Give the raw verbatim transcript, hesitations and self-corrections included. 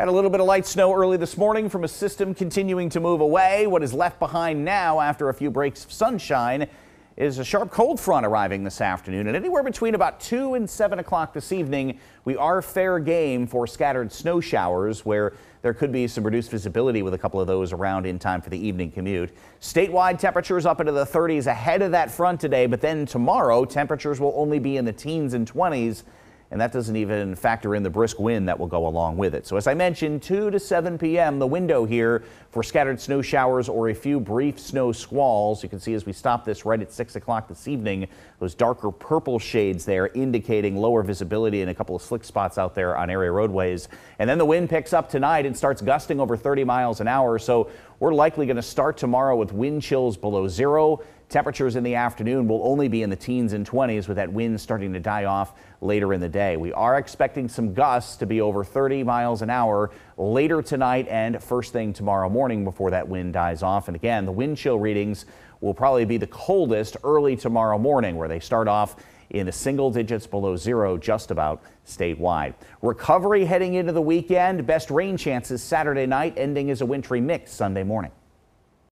Had a little bit of light snow early this morning from a system continuing to move away. What is left behind now after a few breaks of sunshine is a sharp cold front arriving this afternoon, and anywhere between about two and seven o'clock this evening, we are fair game for scattered snow showers where there could be some reduced visibility with a couple of those around in time for the evening commute. Statewide temperatures up into the thirties ahead of that front today, but then tomorrow temperatures will only be in the teens and twenties. And that doesn't even factor in the brisk wind that will go along with it. So as I mentioned, two to seven p m the window here for scattered snow showers or a few brief snow squalls. You can see as we stop this right at six o'clock this evening, those darker purple shades there indicating lower visibility and a couple of slick spots out there on area roadways. And then the wind picks up tonight and starts gusting over thirty miles an hour. So we're likely going to start tomorrow with wind chills below zero. Temperatures in the afternoon will only be in the teens and twenties with that wind starting to die off later in the day. We are expecting some gusts to be over thirty miles an hour later tonight and first thing tomorrow morning before that wind dies off. And again, the wind chill readings will probably be the coldest early tomorrow morning, where they start off in the single digits below zero just about statewide. Recovery heading into the weekend. Best rain chances Saturday night, ending as a wintry mix Sunday morning.